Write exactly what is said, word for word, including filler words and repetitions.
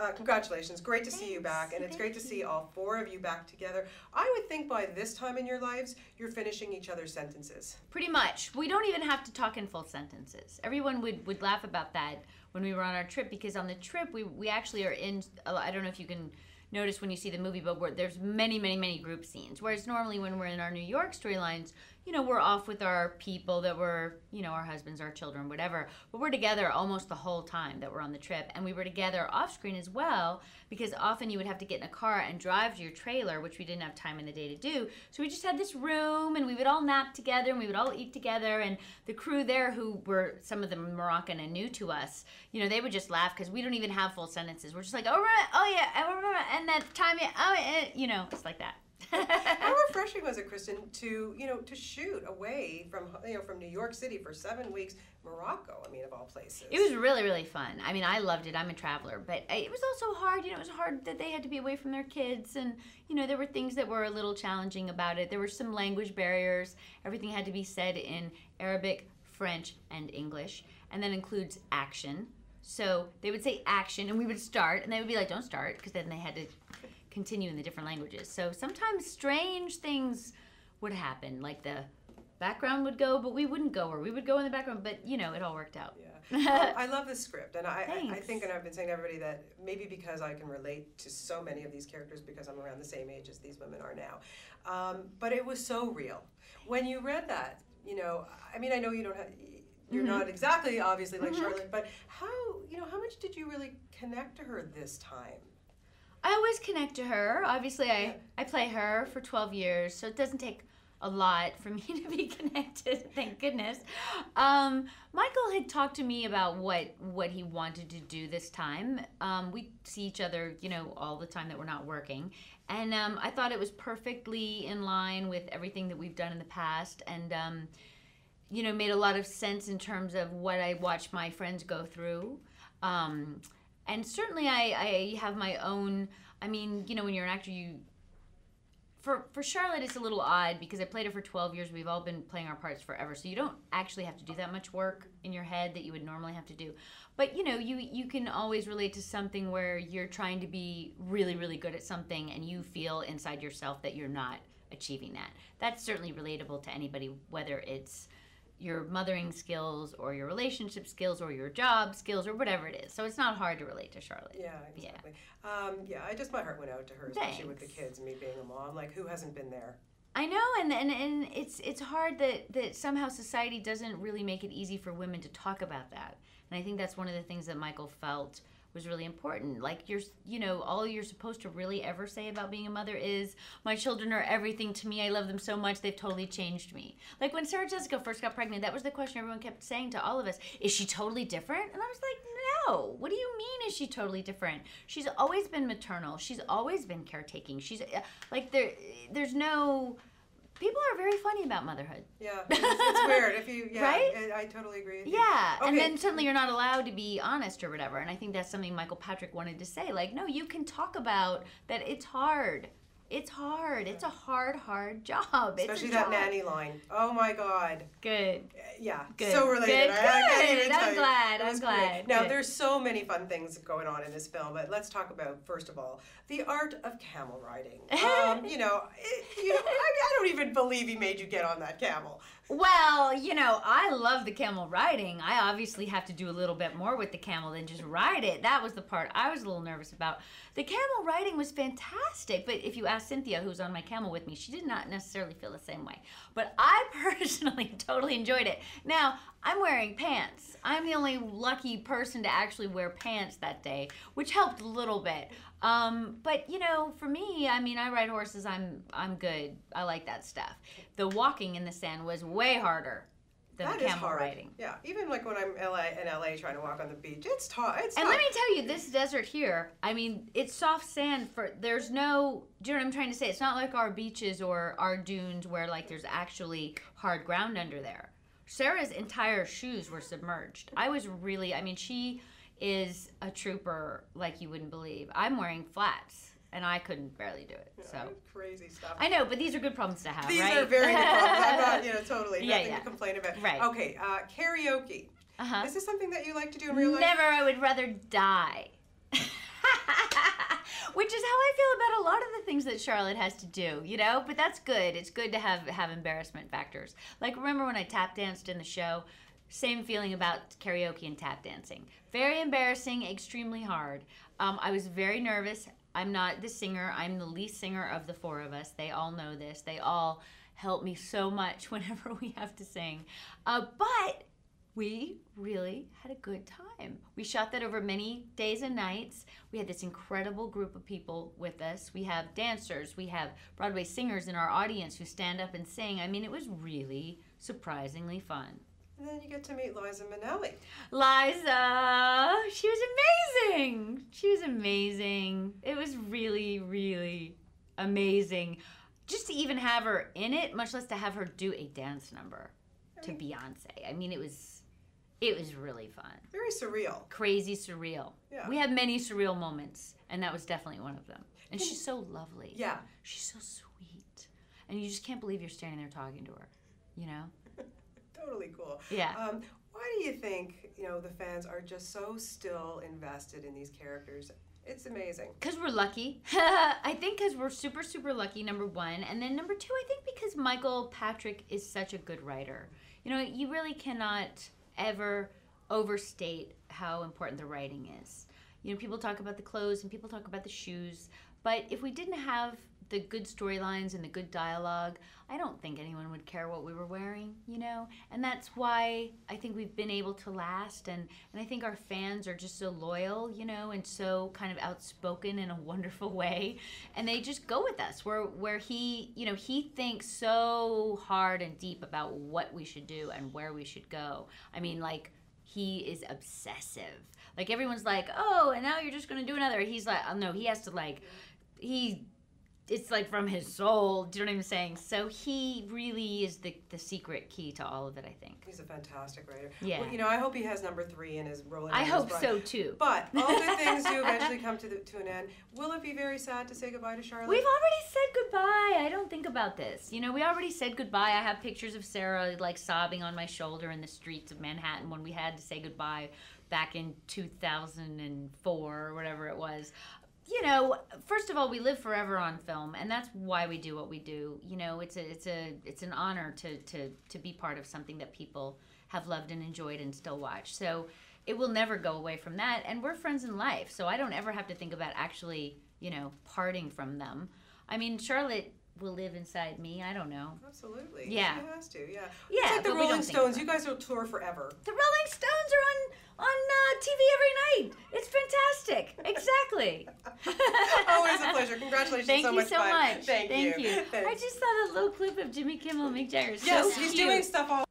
uh, congratulations. Great to Thanks. see you back. And it's Thank great to see all four of you back together. I would think by this time in your lives, you're finishing each other's sentences. Pretty much. We don't even have to talk in full sentences. Everyone would, would laugh about that when we were on our trip, because on the trip, we, we actually are in, I don't know if you can notice when you see the movie, but we're, there's many, many, many group scenes. Whereas normally when we're in our New York storylines, you know, we're off with our people that were, you know, our husbands, our children, whatever. But we're together almost the whole time that we're on the trip. And we were together off screen as well, because often you would have to get in a car and drive to your trailer, which we didn't have time in the day to do. So we just had this room, and we would all nap together, and we would all eat together. And the crew there, who were some of them Moroccan and new to us, you know, they would just laugh because we don't even have full sentences. We're just like, oh, right, oh yeah, I remember, and that time, yeah, oh, eh, you know, it's like that. How refreshing was it, Kristen, to you know to shoot away from you know from New York City for seven weeks, Morocco? I mean, of all places. It was really, really fun. I mean, I loved it. I'm a traveler, but it was also hard. You know, it was hard that they had to be away from their kids, and you know, there were things that were a little challenging about it. There were some language barriers. Everything had to be said in Arabic, French, and English, and that includes action. So they would say action, and we would start, and they would be like, "Don't start," because then they had to continue in the different languages. So sometimes strange things would happen, like the background would go, but we wouldn't go, or we would go in the background, but you know, it all worked out. Yeah. Well, I love the script, and I, I, I think, and I've been saying to everybody that maybe because I can relate to so many of these characters because I'm around the same age as these women are now, um, but it was so real. When you read that, you know, I mean, I know you don't have, you're mm-hmm. not exactly, obviously, like mm-hmm. Charlotte, but how, you know, how much did you really connect to her this time? I always connect to her. Obviously, I, yeah. I play her for twelve years, so it doesn't take a lot for me to be connected, thank goodness. Um, Michael had talked to me about what, what he wanted to do this time. Um, we see each other, you know, all the time that we're not working. And um, I thought it was perfectly in line with everything that we've done in the past, and um, you know, made a lot of sense in terms of what I watch my friends go through. Um, And certainly I, I have my own, I mean, you know, when you're an actor, you, for, for Charlotte, it's a little odd because I played her for twelve years. We've all been playing our parts forever. So you don't actually have to do that much work in your head that you would normally have to do. But, you know, you, you can always relate to something where you're trying to be really, really good at something and you feel inside yourself that you're not achieving that. That's certainly relatable to anybody, whether it's your mothering skills or your relationship skills or your job skills or whatever it is. So it's not hard to relate to Charlotte. Yeah, exactly. Yeah, um, yeah I just, my heart went out to her, especially Thanks. with the kids and me being a mom. Like, who hasn't been there? I know, and, and, and it's it's hard that, that somehow society doesn't really make it easy for women to talk about that. And I think that's one of the things that Michael felt was really important. Like, you're, you know, all you're supposed to really ever say about being a mother is, my children are everything to me, I love them so much, they've totally changed me. Like, when Sarah Jessica first got pregnant, that was the question everyone kept saying to all of us, is she totally different? And I was like, no, what do you mean is she totally different? She's always been maternal, she's always been caretaking, she's, like, there, there's no, people are very funny about motherhood. Yeah, it's, it's weird. If you, yeah, right? I, I totally agree with you. Yeah, okay. And then suddenly you're not allowed to be honest or whatever, and I think that's something Michael Patrick wanted to say. Like, no, you can talk about that. It's hard. It's hard. Yeah. It's a hard, hard job. Especially it's a that job. nanny line. Oh my God. Good. Yeah. Good. So related. Good. I, I can't even I'm tell glad. You. I'm glad. Great. Now Good. there's so many fun things going on in this film, but let's talk about, first of all, the art of camel riding. Um, you know, it, you know I, I don't even believe he made you get on that camel. Well, you know, I love the camel riding. I obviously have to do a little bit more with the camel than just ride it. That was the part I was a little nervous about. The camel riding was fantastic, but if you ask Cynthia, who's on my camel with me, she did not necessarily feel the same way. But I personally totally enjoyed it. Now, I'm wearing pants. I'm the only lucky person to actually wear pants that day, which helped a little bit. Um, but you know, for me, I mean, I ride horses, I'm, I'm good. I like that stuff. The walking in the sand was way harder than that the camel hard. riding. Yeah, even like when I'm L A, in L A trying to walk on the beach, it's tough. It's and tough. Let me tell you, this desert here, I mean, it's soft sand for, there's no, do you know what I'm trying to say? It's not like our beaches or our dunes where like there's actually hard ground under there. Sarah's entire shoes were submerged. I was really, I mean, she is a trooper like you wouldn't believe. I'm wearing flats, and I couldn't barely do it. So no, crazy stuff. I know, but these are good problems to have, these right? These are very good problems. I'm not, you know, totally yeah, nothing yeah. to complain about. Right. Okay, uh, karaoke. Uh-huh. Is this something that you like to do in real life? Never. I would rather die. Which is how I feel about a lot of the things that Charlotte has to do, you know? But that's good. It's good to have, have embarrassment factors. Like, remember when I tap danced in the show? Same feeling about karaoke and tap dancing. Very embarrassing, extremely hard. Um, I was very nervous. I'm not the singer. I'm the least singer of the four of us. They all know this. They all help me so much whenever we have to sing. Uh, but we really had a good time. We shot that over many days and nights. We had this incredible group of people with us. We have dancers. We have Broadway singers in our audience who stand up and sing. I mean, it was really surprisingly fun. And then you get to meet Liza Minnelli. Liza! She was amazing! She was amazing. It was really, really amazing. Just to even have her in it, much less to have her do a dance number to Beyonce. I mean, it was it was really fun. Very surreal. Crazy surreal. Yeah. We had many surreal moments, and that was definitely one of them. And she's so lovely. Yeah. She's so sweet. And you just can't believe you're standing there talking to her, you know? Totally cool. Yeah. Um, why do you think, you know, the fans are just so still invested in these characters? It's amazing. Because we're lucky. I think because we're super, super lucky, number one. And then number two, I think because Michael Patrick is such a good writer. You know, you really cannot ever overstate how important the writing is. You know, people talk about the clothes and people talk about the shoes. But if we didn't have the good storylines and the good dialogue, I don't think anyone would care what we were wearing, you know? And that's why I think we've been able to last, and, and I think our fans are just so loyal, you know, and so kind of outspoken in a wonderful way, and they just go with us, where, where he, you know, he thinks so hard and deep about what we should do and where we should go. I mean, like, he is obsessive. Like, everyone's like, oh, and now you're just gonna do another. He's like, oh, no, he has to, like, he... It's like from his soul, do you know what I'm saying? So he really is the, the secret key to all of it, I think. He's a fantastic writer. Yeah. Well, you know, I hope he has number three in his Rolling Stones. I hope so, too. But all good things do eventually come to, the, to an end. Will it be very sad to say goodbye to Charlotte? We've already said goodbye. I don't think about this. You know, we already said goodbye. I have pictures of Sarah, like, sobbing on my shoulder in the streets of Manhattan when we had to say goodbye back in two thousand four or whatever it was. You know, first of all, we live forever on film, and that's why we do what we do. You know, it's a, it's a, it's an honor to, to, to be part of something that people have loved and enjoyed and still watch. So it will never go away from that. And we're friends in life, so I don't ever have to think about actually, you know, parting from them. I mean, Charlotte will live inside me. I don't know. Absolutely. Yeah. She has to. Yeah. Yeah. It's like the Rolling Stones. You guys will tour forever. The Rolling Stones are on on uh, T V every night. It's fantastic. Exactly. Always a pleasure. Congratulations. Thank so you much so fun. much. Thank, Thank you. you. I just saw that little clip of Jimmy Kimmel and Mick Jagger. Yes, so he's cute. doing stuff all.